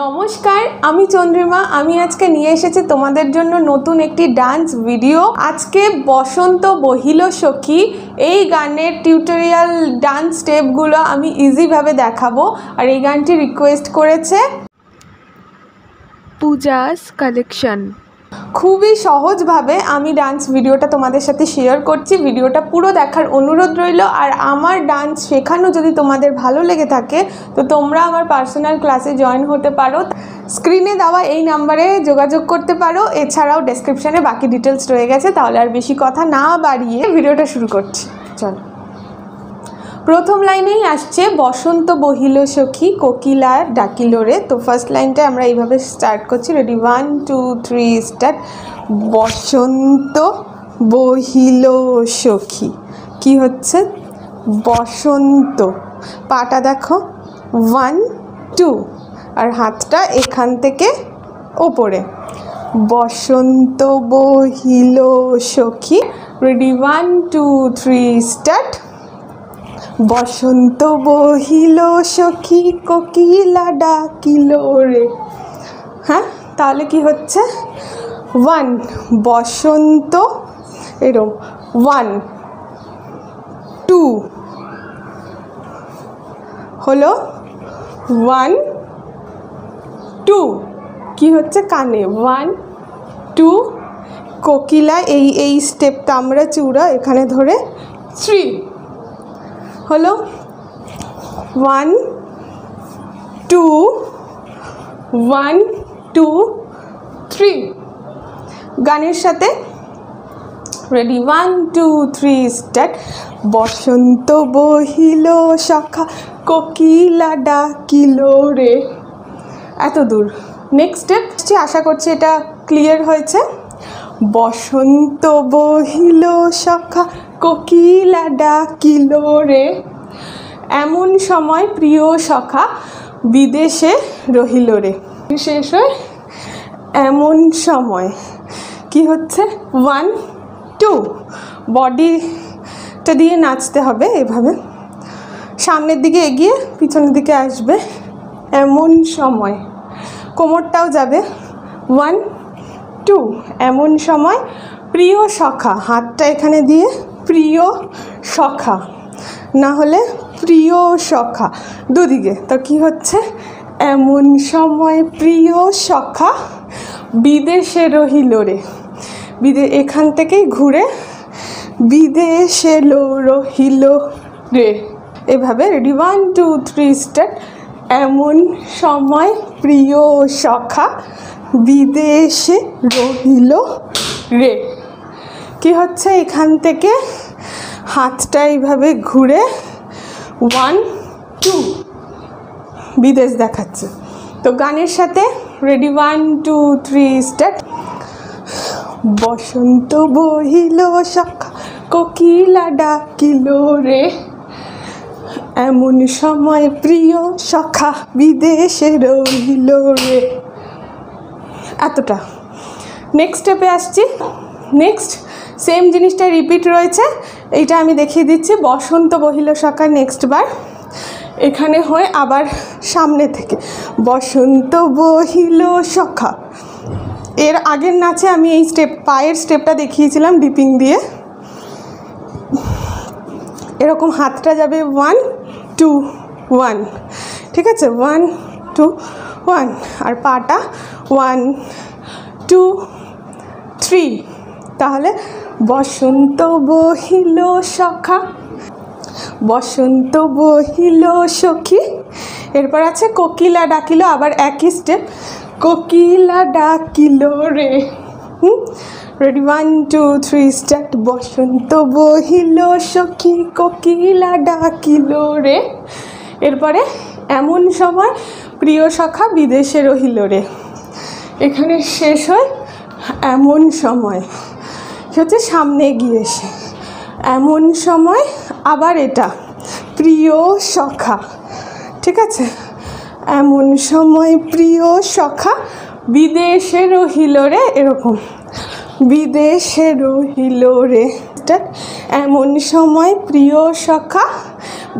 নমস্কার, আমি চন্দ্রিমা। আমি আজকে নিয়ে এসেছি তোমাদের জন্য নতুন একটি ডান্স ভিডিও। আজকে বসন্ত বহিলো সখী এই গানের টিউটোরিয়াল ডান্স স্টেপগুলো আমি ইজিভাবে দেখাবো। আর এই গানটি রিকোয়েস্ট করেছে পূজাস কালেকশন। খুবই সহজভাবে আমি ডান্স ভিডিওটা তোমাদের সাথে শেয়ার করছি। ভিডিওটা পুরো দেখার অনুরোধ রইল। আর আমার ডান্স শেখানো যদি তোমাদের ভালো লেগে থাকে তো তোমরা আমার পার্সোনাল ক্লাসে জয়েন হতে পারো। স্ক্রিনে দেওয়া এই নাম্বারে যোগাযোগ করতে পারো। এছাড়াও ডেসক্রিপশানে বাকি ডিটেলস রয়ে গেছে। তাহলে আর বেশি কথা না বাড়িয়ে ভিডিওটা শুরু করছি, চলো। প্রথম লাইনেই আসছে বসন্ত বহিল সখী কোকিলা ডাকিলো রে। তো ফার্স্ট লাইনটা আমরা এইভাবে স্টার্ট করছি, রেডি, 1 2 3 স্টার্ট। বসন্ত বহিল সখী, কি হচ্ছে বসন্ত, পাটা দেখো, 1 2, আর হাতটা এখান থেকে ওপরে। বসন্ত বহিল সখী, রেডি, 1 2 3 স্টার্ট। বসন্ত বহিল সখী কোকিলা ডাকিলো রে। হ্যাঁ, তাহলে কি হচ্ছে 1 বসন্ত, এরম 1 2 হলো 1 2, কি হচ্ছে কানে 1 2, কোকিলা এই স্টেপ তামরা চূড়া এখানে ধরে 3 হলো 1 2 1 2 3। গানের সাথে রেডি, 1 2 3 স্টার্ট। বসন্ত বহিল সখা কোকিলা ডাকিলো রে, এত দূর। নেক্সট স্টেপ, আশা করছি এটা ক্লিয়ার হয়েছে। বসন্ত বহিল সখা কোকিলা ডাকিলো রে, এমন সময় প্রিয় সখা বিদেশে রহিল রে। শেষ হয় এমন সময়, কি হচ্ছে 1 2, বডিটা দিয়ে নাচতে হবে এভাবে, সামনের দিকে এগিয়ে পিছনের দিকে আসবে। এমন সময় কোমরটাও যাবে, 1 2, এমন সময় প্রিয় সখা, হাতটা এখানে দিয়ে প্রিয় সখা, না হলে প্রিয় সখা, দুদিকে। তো কি হচ্ছে এমন সময় প্রিয় সখা বিদেশে রহিল রে। এখান থেকেই ঘুরে বিদেশে রহিল রে, এভাবে। Ready, 1 2 3 start. এমন সময় প্রিয় সখা বিদেশে রহিল রে, কি হচ্ছে এখান থেকে হাতটা এইভাবে ঘুরে 1 2, বিদেশ দেখাচ্ছে। তো গানের সাথে রেডি, 1 2 3 স্টার্ট। বসন্ত বহিল সখা কোকিলা ডাকিলো রে, এমন সময় প্রিয় সখা বিদেশে রহিল রে, এতটা। নেক্সট স্টেপে আসছি। নেক্সট সেম জিনিসটা রিপিট রয়েছে, এইটা আমি দেখিয়ে দিচ্ছি। বসন্ত বহিল সখা, নেক্সট বার এখানে হয় আবার সামনে থেকে বসন্ত বহিল সখা। এর আগের নাচে আমি এই স্টেপ, পায়ের স্টেপটা দেখিয়েছিলাম ডিপিং দিয়ে, এরকম হাতটা যাবে 1 2 1, ঠিক আছে, 1 2 1, আর পাটা 1 2 3। তাহলে বসন্ত বহিল সখা, বসন্ত বহিল সখী, এরপর আছে কোকিলা ডাকিলো, আবার একই স্টেপ, কোকিলা ডাকিলো রে। Ready, 1 2 3 start. বসন্ত বহিল সখী কোকিলা ডাকিলো রে, এরপরে এমন সময় প্রিয় সখা বিদেশে রহিল রে, এখানে শেষ হয় এমন সময়, হচ্ছে সামনে গিয়ে এসে এমন সময় আবার এটা প্রিয় সখা, ঠিক আছে, এমন সময় প্রিয় সখা বিদেশে রহিল রে, এরকম বিদেশে রহিল রে। এমন সময় প্রিয় সখা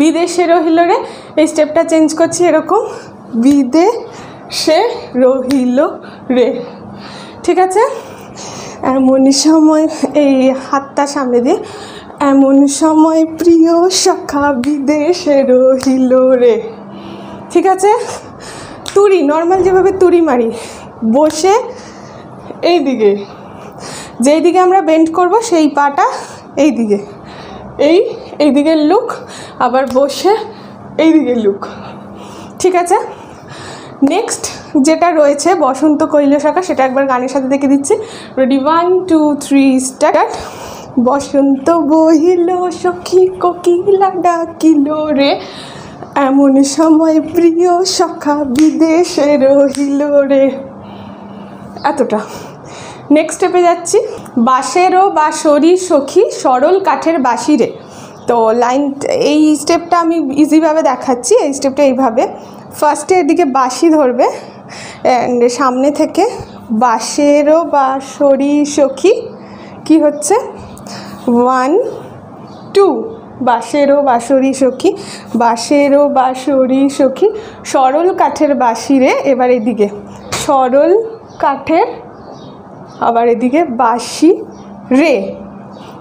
বিদেশে রহিল রে, এই স্টেপটা চেঞ্জ করছি, এরকম বিদে সে রহিল রে। ঠিক আছে, এমন সময় এই হাতটা সামনে দিয়ে, এমন সময় প্রিয় সখা বিদেশে রহিল রে। ঠিক আছে, তুড়ি নর্মাল যেভাবে তুড়ি মারি বসে এই দিকে, যেই দিকে আমরা বেন্ড করব সেই পাটা এই দিকে, এই দিকের লুক, আবার বসে এই দিকের লুক। ঠিক আছে, নেক্সট যেটা রয়েছে বসন্ত কৈলো শাখা, সেটা একবার গানের সাথে দেখে দিচ্ছি। Ready, 1 2 3 start. বসন্ত বহিল সখী কোকিলা ডাকিলো রে, এমন সময় প্রিয় সখা বিদেশে রহিল রে। এতটা। নেক্সট স্টেপে যাচ্ছি। বাঁশেরও বাঁশরি সখী সরল কাঠের বাঁশি রে। তো লাইন এই স্টেপটা আমি ইজিভাবে দেখাচ্ছি, এই স্টেপটা এইভাবে। ফার্স্টে এদিকে বাঁশি ধরবে, সামনে থেকে বাঁশেরও বাঁশরি সখী, কি হচ্ছে 1 2 বাঁশেরও বাঁশরি সখী, বাঁশেরও বাঁশরি সখী সরল কাঠের বাঁশি রে। এবার এদিকে সরল কাঠের, আবার এদিকে বাঁশি রে।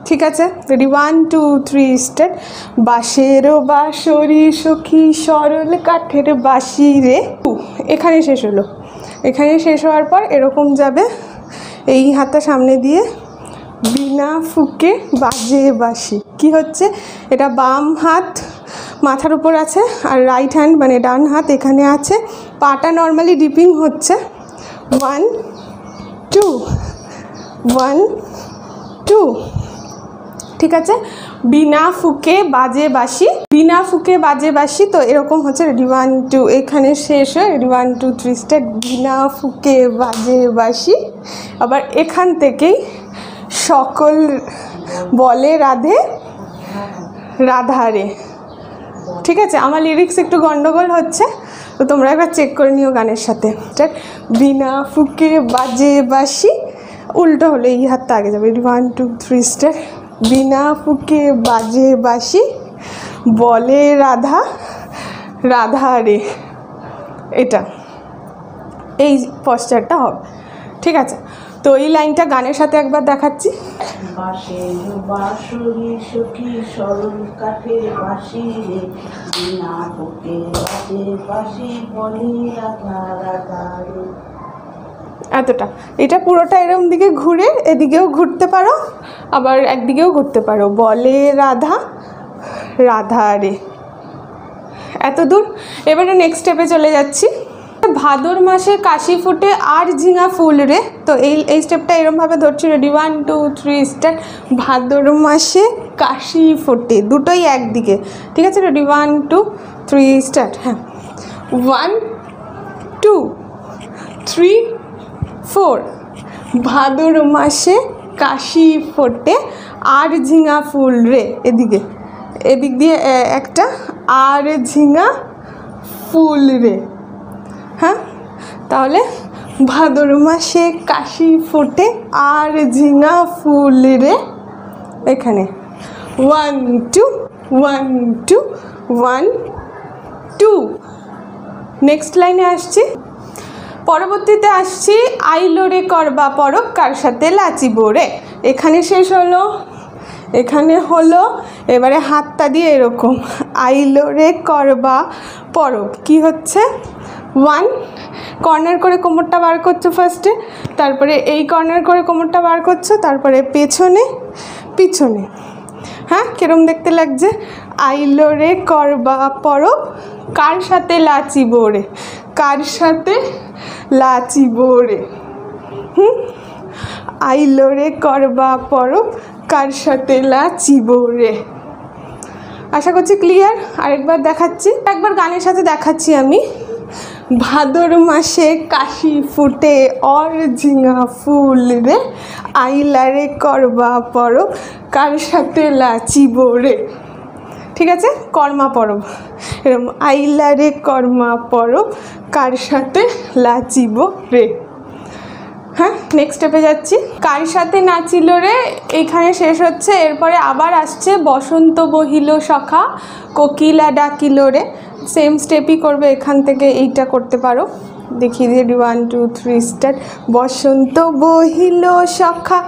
ঠিক আছে, রেডি, 1 2 3 স্টার্ট। বাঁশেরও বাঁশরি সখী সরল কাঠের বাঁশি রে। এখানে শেষ হলো। এখানে শেষ হওয়ার পর এরকম যাবে, এই হাতটা সামনে দিয়ে, বিনা ফুকে বাজে বাঁশি, কি হচ্ছে এটা বাম হাত মাথার উপর আছে আর রাইট হ্যান্ড মানে ডান হাত এখানে আছে, পাটা নর্মালি ডিপিং হচ্ছে 1 2 1 2। ঠিক আছে, বিনা ফুকে বাজে বাঁশি, বিনা ফুকে বাজে বাঁশি। তো এরকম হচ্ছে, রেডি, 1 2 এখানে শেষ হয়। Ready, 1 2 3 start. বিনা ফুকে বাজে বাঁশি। আবার এখান থেকেই সকল বলে রাধে রাধা রে। ঠিক আছে, আমার লিরিক্স একটু গন্ডগোল হচ্ছে, তো তোমরা একবার চেক করে নিও গানের সাথে। বিনা ফুকে বাজে বাঁশি উল্টো হলে এই হাতটা আগে যাবে। 1 2 3 স্টার। বিনা ফুকে বাজে বাঁশি বলে রাধা রাধা রে। এটা এই পশ্চারটা হবে। ঠিক আছে, তো এই লাইনটা গানের সাথে একবার দেখাচ্ছি। এতটা। এটা পুরোটা এরম দিকে ঘুরে এদিকেও ঘুরতে পারো, আবার একদিকেও ঘুরতে পারো। বলে রাধা রাধা রে। এত দূর। এবারে নেক্সট স্টেপে চলে যাচ্ছি। ভাদর মাসে কাশি ফুটে আর ঝিঙা ফুল রে। তো এই স্টেপটা এরমভাবে ধরছি। Ready, 1 2 3 start. ভাদর মাসে কাশি ফুটে, দুটোই একদিকে। ঠিক আছে, রেডি, 1 2 3 স্টার্ট। হ্যাঁ, 1 2 3 4। ভাদর মাসে কাশি ফোটে আর ঝিঙা ফুল রে। এদিকে এদিক দিয়ে একটা আর ঝিঙা ফুল রে। হ্যাঁ, তাহলে ভাদর মাসে কাশি ফোটে আর ঝিঙা ফুল রে। এখানে 1 2 1 2 1 2। নেক্সট লাইনে আসছি, পরবর্তীতে আসছি আইলোরে করবা পরক কার সাথে লাচি বোরে। এখানে শেষ হলো, এখানে হলো। এবারে হাতটা দিয়ে এরকম আইলোরে করবা পরক, কি হচ্ছে 1 কর্নার করে কোমরটা বার করছো ফার্স্টে, তারপরে এই কর্নার করে কোমরটা বার করছো, তারপরে পেছনে পিছনে। হ্যাঁ, কিরম দেখতে লাগছে? আইলোরে করবা পরক কার সাথে লাচি বোরে, কার সাথে লাচি বোরে। আইলোরে করবা পরক কার সাথে লাচি বোরে। আশা করছি ক্লিয়ার। আরেকবার দেখাচ্ছি, একবার গানের সাথে দেখাচ্ছি আমি। ভাদর মাসে কাশি ফুটে অর ঝিঙা ফুল রে, আইলারে করবা পরব কার সাথে লাচি বোরে। ঠিক আছে, কর্মা পরব এরকম, আইলারে কর্মা পরব কার সাথে লাচি বোরে। হ্যাঁ, নেক্সট স্টেপে যাচ্ছি। কার সাথে নাচিল রে, এখানে শেষ হচ্ছে। এরপরে আবার আসছে বসন্ত বহিল সখা কোকিলা ডাকিল রে। সেম স্টেপই করবে, এখান থেকে এইটা করতে পারো। देखिए दिए 1 2 3 स्टार्ट बसंत बहिलो सखा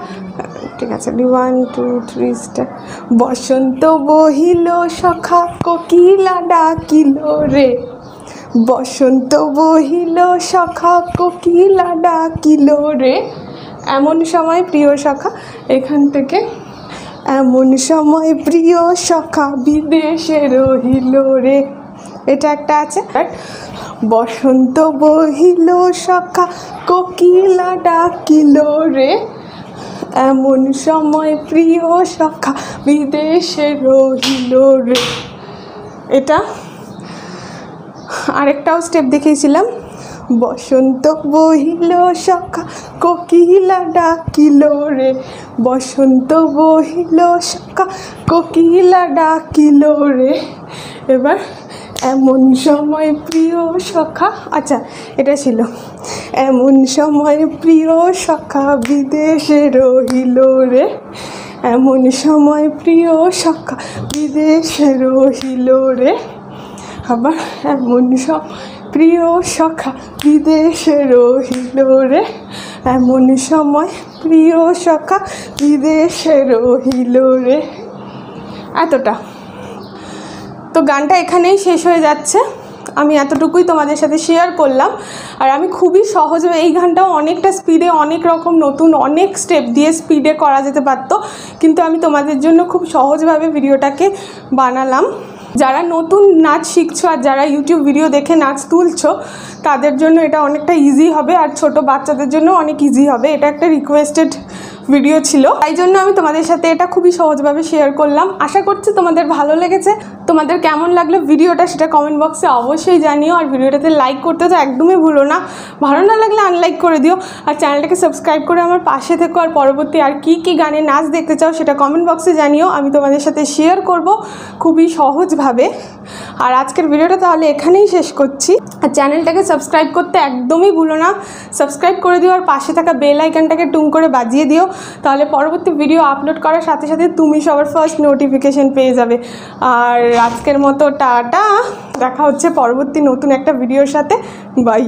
ठीक है 1 2 3 स्टार्ट बसंत बहिलो सखा कोकिला डाकिलो रे बसंत बहिलो सखा कोकिला डाकिलो रे एमन समय प्रिय सखा एखान एमन समय प्रिय सखा विदेशे रहिलो रे এটা একটা আছে বসন্ত বহিলো সখা কোকিলা ডাকিলো রে এমন সময় প্রিয় সখা বিদেশে রহিলো রে এটা আরেকটাও স্টেপ দেখিয়েছিলাম বসন্ত বহিলো সখা কোকিলা ডাকিলো রে বসন্ত বহিলো সখা কোকিলা ডাকিলো রে এবার এমন সময় প্রিয় সখা আচ্ছা এটা ছিল এমন সময় প্রিয় সখা বিদেশে রহিলো রে এমন সময় প্রিয় সখা বিদেশে রহিলো রে আবার এমন সময় প্রিয় সখা বিদেশে রহিলো রে এমন সময় প্রিয় সখা বিদেশে রহিলো রে এতটা তো গানটা এখানেই শেষ হয়ে যাচ্ছে আমি এতটুকুই তোমাদের সাথে শেয়ার করলাম আর আমি খুবই সহজ এই গানটাও অনেকটা স্পিডে অনেক রকম নতুন অনেক স্টেপ দিয়ে স্পিডে করা যেতে পারতো কিন্তু আমি তোমাদের জন্য খুব সহজভাবে ভিডিওটাকে বানালাম যারা নতুন নাচ শিখছো আর যারা ইউটিউব ভিডিও দেখে নাচ তুলছো তাদের জন্য এটা অনেকটা ইজি হবে আর ছোট বাচ্চাদের জন্য অনেক ইজি হবে এটা একটা রিকোয়েস্টেড ভিডিও ছিল তাই জন্য আমি তোমাদের সাথে এটা খুবই সহজভাবে শেয়ার করলাম আশা করছি তোমাদের ভালো লেগেছে তোমাদের কেমন লাগলো ভিডিওটা সেটা কমেন্ট বক্সে অবশ্যই জানিও আর ভিডিওটাতে লাইক করতে তো একদমই ভুলো না ভালো না লাগলে আনলাইক করে দিও আর চ্যানেলটাকে সাবস্ক্রাইব করে আমার পাশে থেকো আর পরবর্তী আর কী কী গানে নাচ দেখতে চাও সেটা কমেন্ট বক্সে জানিও আমি তোমাদের সাথে শেয়ার করব খুবই সহজভাবে আর আজকের ভিডিওটা তাহলে এখানেই শেষ করছি আর চ্যানেলটাকে সাবস্ক্রাইব করতে একদমই ভুলো না সাবস্ক্রাইব করে দিও আর পাশে থাকা বেল আইকনটাকে টুং করে বাজিয়ে দিও তাহলে পরবর্তী ভিডিও আপলোড করার সাথে সাথে তুমি সবার ফার্স্ট নোটিফিকেশন পেয়ে যাবে আর আজকের মতো টাটা দেখা হচ্ছে পরবর্তী নতুন একটা ভিডিওর সাথে বাই।